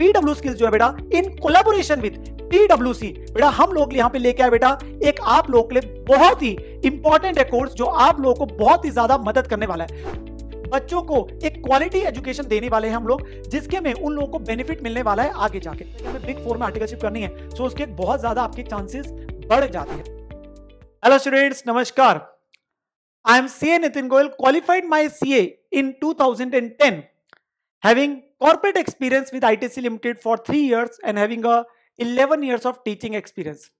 PW Skills जो है बेटा इन कोलैबोरेशन विद PwC बेटा हम लोग यहाँ पे लेके आए बेटा एक आप लोगों के लिए बहुत ही इंपॉर्टेंट है कोर्स जो आप लोगों को बहुत ही ज्यादा मदद करने वाला है। बच्चों को एक क्वालिटी एजुकेशन देने वाले हैं हम लोग, जिसके में उन लोगों को बेनिफिट मिलने वाला है आगे जाके। हमें बिग फोर में आर्टिकलशिप करनी है तो उसके बहुत ज्यादा आपके चांसेस बढ़ जाते हैं। हेलो स्टूडेंट्स, नमस्कार। I am CA Nitin Goyal, qualified my CA in 2010, having corporate experience with ITC Limited for 3 years and having a 11 years of teaching experience.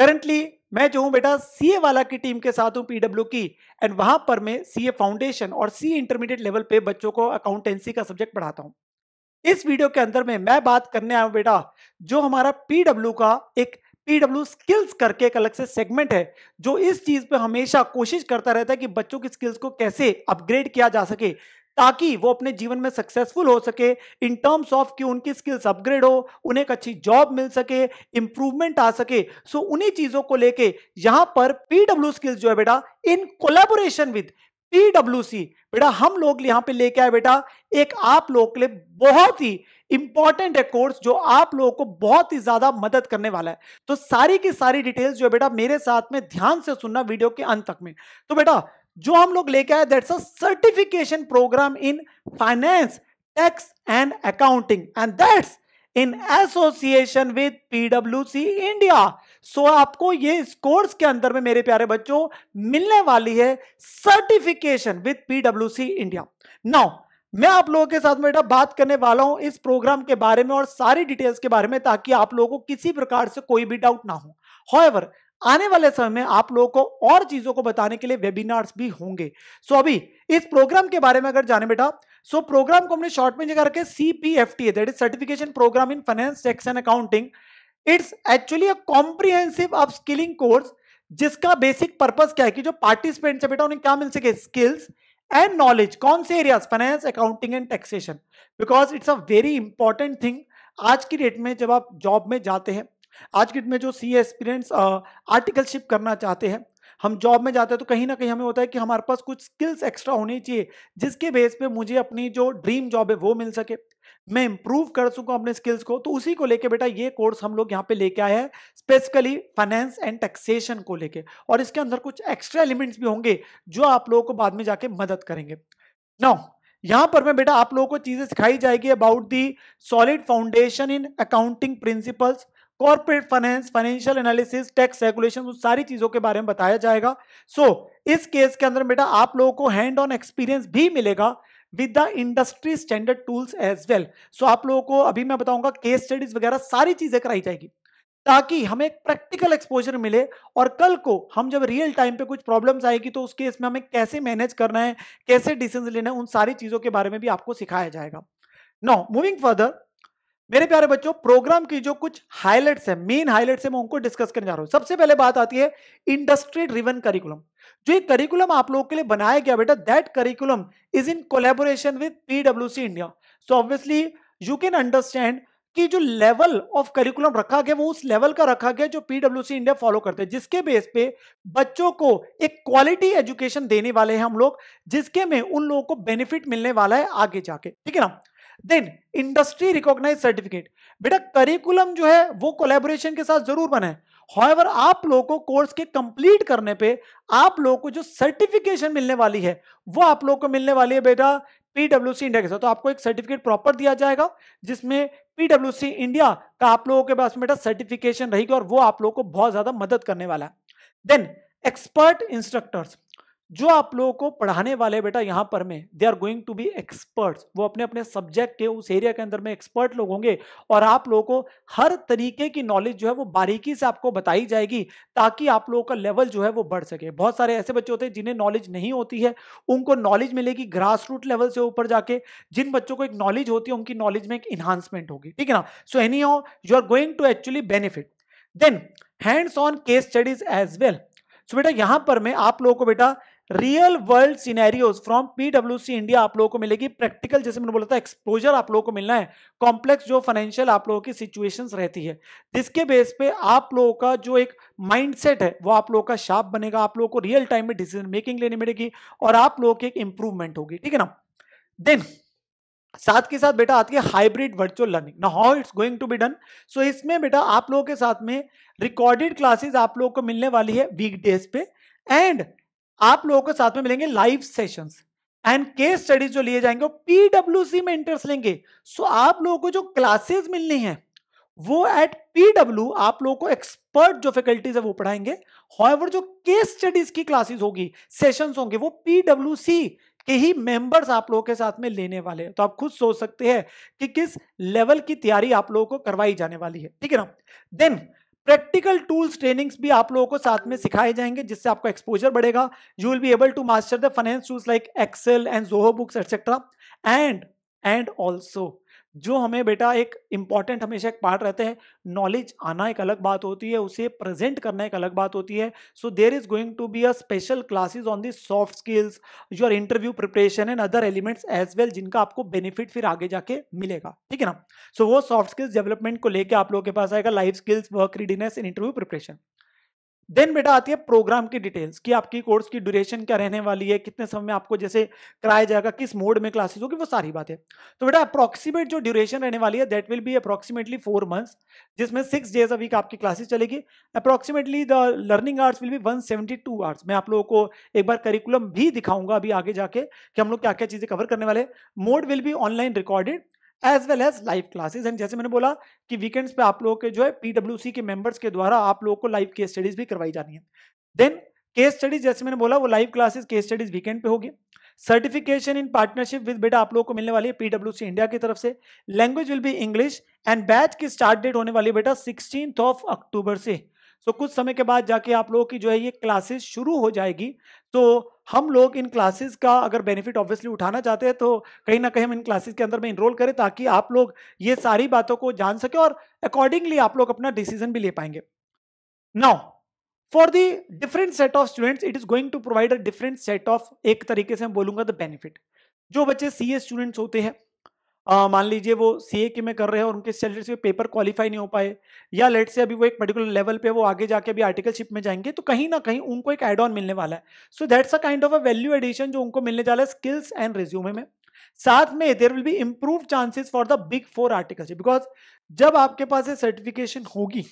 Currently मैं जो हूँ बेटा CA वाला की टीम के साथ हूँ PW की, एंड वहाँ पर मैं CA फाउंडेशन और CA इंटरमीडिएट लेवल पे बच्चों को अकाउंटेंसी का सब्जेक्ट पढ़ाता हूँ। इस वीडियो के अंदर में मैं बात करने आया हूँ बेटा जो हमारा PW का एक PW स्किल्स करके एक अलग से सेगमेंट है जो इस चीज़ पे हमेशा कोशिश करता रहता है कि बच्चों की स्किल्स को कैसे अपग्रेड किया जा सके ताकि वो अपने जीवन में सक्सेसफुल हो सके इन टर्म्स ऑफ कि उनकी स्किल्स अपग्रेड हो, उन्हें एक अच्छी जॉब मिल सके, इंप्रूवमेंट आ सके। सो उन्हीं चीज़ों को लेके यहाँ पर PW स्किल्स जो है बेटा इन कोलैबोरेशन विद PwC बेटा हम लोग यहाँ पे लेके आए बेटा एक आप लोगों के लिए बहुत ही इंपॉर्टेंट है कोर्स जो आप लोगों को बहुत ही ज्यादा मदद करने वाला है। तो सारी की सारी डिटेल्स जो है बेटा मेरे साथ में ध्यान से सुनना वीडियो के अंत तक में। तो बेटा जो हम लोग लेके आए that's a certification programme in finance, tax and accounting and that's in association with PwC India. So आपको ये इस कोर्स के अंदर में मेरे प्यारे बच्चों मिलने वाली है certification with PwC India. Now मैं आप लोगों के साथ में बेटा बात करने वाला हूं इस प्रोग्राम के बारे में और सारी डिटेल्स के बारे में ताकि आप लोगों को किसी प्रकार से कोई भी डाउट ना हो। हाउएवर आने वाले समय में आप लोगों को और चीजों को बताने के लिए वेबिनार्स भी होंगे। सो अभी इस प्रोग्राम के बारे में अगर जाने बेटा, सो प्रोग्राम को हमने शॉर्ट में जगह रखे CPFTA that is certification programme in finance, tax and accounting. It's actually a comprehensive upskilling course जिसका बेसिक पर्पस क्या है कि जो पार्टिसिपेंट्स है बेटा उन्हें क्या मिल सके स्किल्स एंड नॉलेज। कौन से areas? Finance, accounting and taxation, because it's a very important thing आज की डेट में। जब आप जॉब में जाते हैं आज की डेट में जो CA एक्सपीरियंस आर्टिकलशिप करना चाहते हैं, हम जॉब में जाते हैं तो कहीं ना कहीं हमें होता है कि हमारे पास कुछ स्किल्स एक्स्ट्रा होनी चाहिए जिसके बेस पे मुझे अपनी जो ड्रीम जॉब है वो मिल सके, मैं इंप्रूव कर सकूं अपने स्किल्स को। तो उसी को लेके बेटा ये कोर्स हम लोग यहाँ पे लेके आए हैं स्पेसिफिकली फाइनेंस एंड टैक्सेशन को लेके, और इसके अंदर कुछ एक्स्ट्रा एलिमेंट्स भी होंगे जो आप लोगों को बाद में जाके मदद करेंगे। नाउ यहाँ पर मैं बेटा आप लोगों को चीजें सिखाई जाएगी about the solid foundation in accounting principles, corporate finance, financial analysis, tax regulation, उस सारी चीजों के बारे में बताया जाएगा। सो इस केस के अंदर बेटा आप लोगों को हैंड ऑन एक्सपीरियंस भी मिलेगा with the industry standard tools as well. So आप लोगों को अभी मैं बताऊंगा केस स्टडीज वगैरह सारी चीजें कराई जाएगी ताकि हमें एक प्रैक्टिकल एक्सपोजर मिले और कल को हम जब रियल टाइम पे कुछ प्रॉब्लम्स आएगी तो उस केस में हमें कैसे मैनेज करना है, कैसे डिसीजन लेना है, उन सारी चीजों के बारे में भी आपको सिखाया जाएगा। नाउ मूविंग फर्दर मेरे प्यारे बच्चों प्रोग्राम की जो कुछ हाइलाइट्स है, मेन हाइलाइट्स है, मैं उनको डिस्कस करने जा रहा हूं। सबसे पहले बात आती है इंडस्ट्री ड्रिवन करिकुलम। जो ये करिकुलम आप लोगों के लिए बनाया गया बेटा that curriculum is in collaboration with PwC India. So obviously you can understand कि जो लेवल ऑफ करिकुलम रखा गया वो उस लेवल का रखा गया जो PwC इंडिया फॉलो करते हैं, जिसके बेस पे बच्चों को एक क्वालिटी एजुकेशन देने वाले हैं हम लोग, जिसके में उन लोगों को बेनिफिट मिलने वाला है आगे जाके, ठीक है ना। देन इंडस्ट्री रिकॉग्नाइज सर्टिफिकेट बेटा करिकुलम जो है वो कोलैबोरेशन के साथ जरूर बना है। हाउएवर आप लोगों को कोर्स के कंप्लीट करने पे आप लोगों को जो सर्टिफिकेशन मिलने वाली है वो आप लोगों को मिलने वाली है बेटा PwC इंडिया के साथ। तो आपको एक सर्टिफिकेट प्रॉपर दिया जाएगा जिसमें PwC इंडिया का आप लोगों के पास बेटा सर्टिफिकेशन रहेगी और वो आप लोगों को बहुत ज्यादा मदद करने वाला है। देन एक्सपर्ट इंस्ट्रक्टर्स जो आप लोगों को पढ़ाने वाले बेटा यहाँ पर में they are going to be experts. वो अपने अपने सब्जेक्ट के उस एरिया के अंदर में एक्सपर्ट लोग होंगे और आप लोगों को हर तरीके की नॉलेज जो है वो बारीकी से आपको बताई जाएगी ताकि आप लोगों का लेवल जो है वो बढ़ सके। बहुत सारे ऐसे बच्चे होते हैं जिन्हें नॉलेज नहीं होती है, उनको नॉलेज मिलेगी ग्रास रूट लेवल से ऊपर जाके। जिन बच्चों को एक नॉलेज होती है उनकी नॉलेज में एक इन्हांसमेंट होगी, ठीक है ना। So anyhow you are going to actually benefit. Then hands on case studies as well. So बेटा यहाँ पर मैं आप लोगों को बेटा real world scenarios from PwC India आप लोगों को मिलेगी। प्रैक्टिकल जैसे मैंने बोला था एक्सपोजर आप लोगों को मिलना है, कॉम्प्लेक्स जो फाइनेंशियल आप लोगों की सिचुएशंस रहती है जिसके बेस पे आप लोगों का जो एक माइंडसेट है वो आप लोगों का शार्प बनेगा। आप लोगों को रियल टाइम में डिसीजन मेकिंग लेनी पड़ेगी और आप लोगों की एक इंप्रूवमेंट होगी, ठीक है ना। देन साथ के साथ बेटा आती है hybrid virtual learning. Now how it's going to be done, so इसमें बेटा आप लोगों के साथ में रिकॉर्डेड क्लासेस आप लोगों को मिलने वाली है वीकडेज पे, एंड आप लोगों के साथ में मिलेंगे live sessions and case studies जो लिए जाएंगे वो पीडब्ल्यूसी मेंटर्स लेंगे। सो आप लोगों को जो क्लासेस मिलनी है वो एट पीडब्ल्यू आप लोगों को एक्सपर्ट जो फैकल्टीज है वो पढ़ाएंगे। हाउएवर जो केस स्टडीज की क्लासेस होगी, सेशंस होंगे, वो पीडब्ल्यूसी के ही मेंबर्स आप लोगों के साथ में लेने वाले हैं। तो आप खुद सोच सकते हैं कि किस लेवल की तैयारी आप लोगों को करवाई जाने वाली है, ठीक है ना। देन प्रैक्टिकल टूल्स ट्रेनिंग्स भी आप लोगों को साथ में सिखाए जाएंगे, जिससे आपका एक्सपोजर बढ़ेगा। You will be able to master the finance tools like Excel and Zoho Books etcetera. And also जो हमें बेटा एक इंपॉर्टेंट हमेशा एक पार्ट रहते हैं, नॉलेज आना एक अलग बात होती है, उसे प्रेजेंट करना एक अलग बात होती है। So there is going to be a special classes on this soft skills, your interview preparation and other elements as well, जिनका आपको बेनिफिट फिर आगे जाके मिलेगा, ठीक है ना। सो वो सॉफ्ट स्किल्स डेवलपमेंट को लेकर आप लोगों के पास आएगा, life skills, work readiness and interview preparation. Then बेटा आती है प्रोग्राम की डिटेल्स कि आपकी कोर्स की ड्यूरेशन क्या रहने वाली है, कितने समय में आपको जैसे कराया जाएगा, किस मोड में क्लासेस होगी, वो सारी बातें। तो बेटा अप्रॉक्सीमेट जो ड्यूरेशन रहने वाली है that will be approximately 4 months, जिसमें 6 days अ वीक आपकी क्लासेस चलेगी। Approximately the learning hours will be 172 hours। मैं आप लोगों को एक बार करिकुलम भी दिखाऊंगा अभी आगे जाके कि हम लोग क्या क्या चीज़ें कवर करने वाले। Mode will be online recorded as well as live classes, and जैसे मैंने बोला कि वीकेंड्स पे आप लोगों के जो है पीडब्ल्यूसी के मेंबर्स के द्वारा आप लोगों को लाइव केस स्टडीज भी करवाई जानी है। देन केस स्टडीज जैसे मैंने बोला वो live classes case studies weekend पे होगी। सर्टिफिकेशन इन पार्टनरशिप विद बेटा आप लोगों को मिलने वाली है पीडब्ल्यूसी इंडिया की तरफ से। Language will be English and batch की स्टार्ट डेट होने वाली है बेटा 16th of October से। सो कुछ समय के बाद जाके आप लोगों की जो है ये क्लासेस शुरू हो जाएगी। तो हम लोग इन क्लासेस का अगर बेनिफिट ऑब्वियसली उठाना चाहते हैं तो कहीं ना कहीं हम इन क्लासेस के अंदर में इनरोल करें, ताकि आप लोग ये सारी बातों को जान सके और अकॉर्डिंगली आप लोग अपना डिसीजन भी ले पाएंगे। Now for the different set of students it is going to provide a different set of, एक तरीके से मैं बोलूंगा द बेनिफिट। जो बच्चे सीए स्टूडेंट्स होते हैं, मान लीजिए वो सीए के में कर रहे हैं और उनके स्टैंडर्ड से पेपर क्वालिफाई नहीं हो पाए, या लेट से अभी वो एक पर्टिकुलर लेवल पे वो आगे जाके अभी आर्टिकलशिप में जाएंगे, तो कहीं ना कहीं उनको एक एड ऑन मिलने वाला है। So that's a kind of a value addition जो उनको मिलने वाला है स्किल्स एंड रिज्यूमे में। साथ में there will be improve chances for the Big 4 articleship, because जब आपके पास ये सर्टिफिकेशन होगी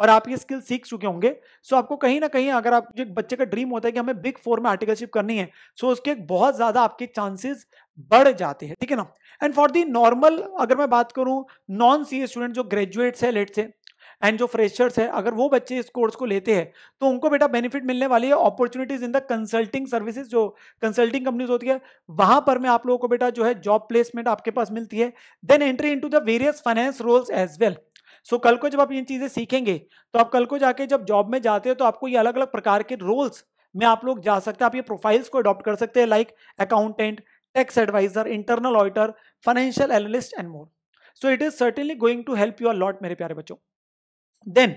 और आप ये स्किल सीख चुके होंगे, सो आपको कहीं ना कहीं अगर आप जो एक बच्चे का ड्रीम होता है कि हमें Big 4 में आर्टिकलशिप करनी है, सो उसके बहुत ज़्यादा आपके चांसेस बढ़ जाते हैं, ठीक है ना। एंड फॉर दी नॉर्मल अगर मैं बात करूं नॉन सीए स्टूडेंट जो ग्रेजुएट्स है लेट से एंड जो फ्रेशर्स है, अगर वो बच्चे इस कोर्स को लेते हैं तो उनको बेटा बेनिफिट मिलने वाली है opportunities in the consulting services, जो कंसल्टिंग कंपनीज होती है वहां पर मैं आप लोगों को बेटा जो है जॉब प्लेसमेंट आपके पास मिलती है। Then entry into the various finance roles as well. So कल को जब आप ये चीज़ें सीखेंगे तो आप कल को जाके जब जॉब में जाते हो तो आपको ये अलग अलग प्रकार के रोल्स में आप लोग जा सकते हैं। आप ये प्रोफाइल्स को अडॉप्ट कर सकते हैं like accountant, tax adviser, internal auditor, financial analyst and more. So it is certainly going to help you a lot मेरे प्यारे बच्चों। Then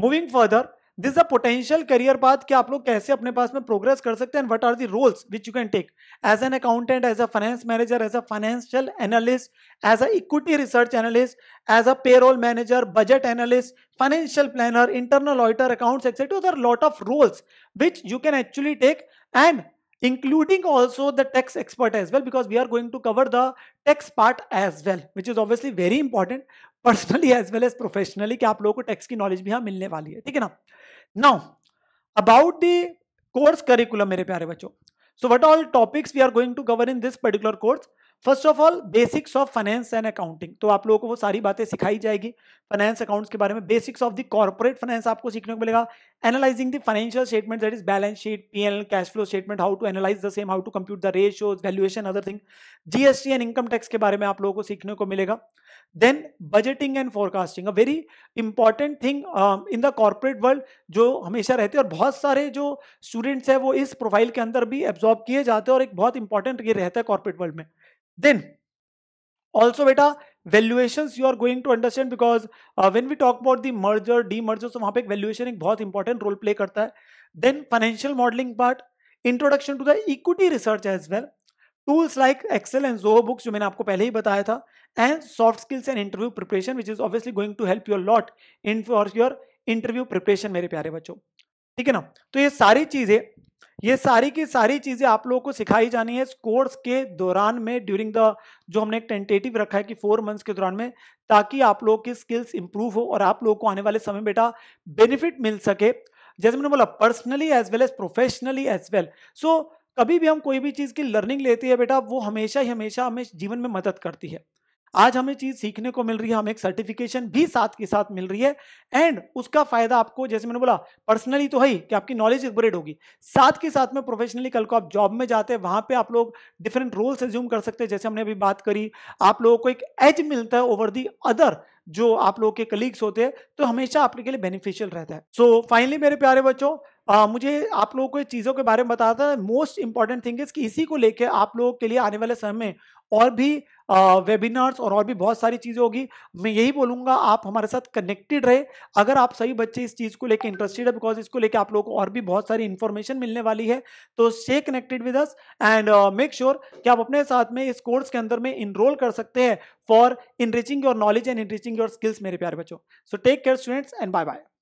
moving further this is a potential career path कि आप लोग कैसे अपने पास में प्रोग्रेस कर सकते हैं and what are the roles which you can take as an accountant, as a finance manager, as a financial analyst, as a equity research analyst, as a payroll manager, budget analyst, financial planner, internal auditor, accounts etcetera. There are lot of roles which you can actually take and including also the tax expert as well, because we are going to cover the tax part as well, which is obviously very important personally as well as professionally कि आप लोगों को tax की knowledge भी यहाँ मिलने वाली है, ठीक है ना। Now about the course curriculum मेरे प्यारे बच्चों, so what all topics we are going to cover in this particular course? First of all basics of finance and accounting, तो आप लोगों को वो सारी बातें सिखाई जाएगी फाइनेंस अकाउंट्स के बारे में। Basics of the corporate finance आपको सीखने को मिलेगा, analysing the financial statement that is balance sheet, PNL, cash flow statement, how to analyse the same, how to compute the ratios, valuation, other thing. GST and income tax के बारे में आप लोगों को सीखने को मिलेगा। Then budgeting and forecasting, a very important thing in the corporate world जो हमेशा रहती है और बहुत सारे जो स्टूडेंट्स हैं वो इस प्रोफाइल के अंदर भी एब्जॉर्ब किए जाते हैं और एक बहुत इंपॉर्टेंट ये रहता है कॉर्पोरेट वर्ल्ड में। Then also बेटा valuations you are going to understand, because when we talk about the merger demerger, so वहाँ पे valuation एक बहुत important role play करता है। Then financial modeling part, introduction to the equity research as well, tools like Excel and Zoho books जो मैंने आपको पहले ही बताया था, and soft skills and interview preparation which is obviously going to help you a lot in for your interview preparation मेरे प्यारे बच्चों। ठीक है ना। तो ये सारी की सारी चीजें आप लोगों को सिखाई जानी है इस कोर्स के दौरान में, ड्यूरिंग द जो हमने एक टेंटेटिव रखा है कि 4 मंथ्स के दौरान में, ताकि आप लोगों की स्किल्स इंप्रूव हो और आप लोगों को आने वाले समय बेटा बेनिफिट मिल सके। जैसे मैंने बोला personally as well as professionally as well. So कभी भी हम कोई भी चीज़ की लर्निंग लेते हैं बेटा वो हमेशा हमें जीवन में मदद करती है। आज हमें चीज़ सीखने को मिल रही है, हमें एक सर्टिफिकेशन भी साथ के साथ मिल रही है एंड उसका फायदा आपको, जैसे मैंने बोला पर्सनली तो है ही कि आपकी नॉलेज अपग्रेड होगी, साथ के साथ में प्रोफेशनली कल को आप जॉब में जाते हैं वहाँ पे आप लोग डिफरेंट रोल्स एज्यूम कर सकते हैं। जैसे हमने अभी बात करी, आप लोगों को एक एज मिलता है ओवर दी अदर जो आप लोगों के कलीग्स होते हैं, तो हमेशा आपके लिए बेनिफिशियल रहता है। सो फाइनली मेरे प्यारे बच्चों, मुझे आप लोगों को चीज़ों के बारे में बताता है। मोस्ट इंपॉर्टेंट थिंग इज कि इसी को लेके आप लोगों के लिए आने वाले समय में और भी वेबिनार्स और भी बहुत सारी चीज़ें होगी। मैं यही बोलूँगा आप हमारे साथ कनेक्टेड रहे अगर आप सही बच्चे इस चीज़ को लेके इंटरेस्टेड है, बिकॉज इसको लेके आप लोगों को और भी बहुत सारी इन्फॉर्मेशन मिलने वाली है। तो stay connected with us and make sure कि आप अपने साथ में इस कोर्स के अंदर में इनरोल कर सकते हैं for enriching your knowledge and enriching your skills मेरे प्यारे बच्चों। So take care students and bye bye.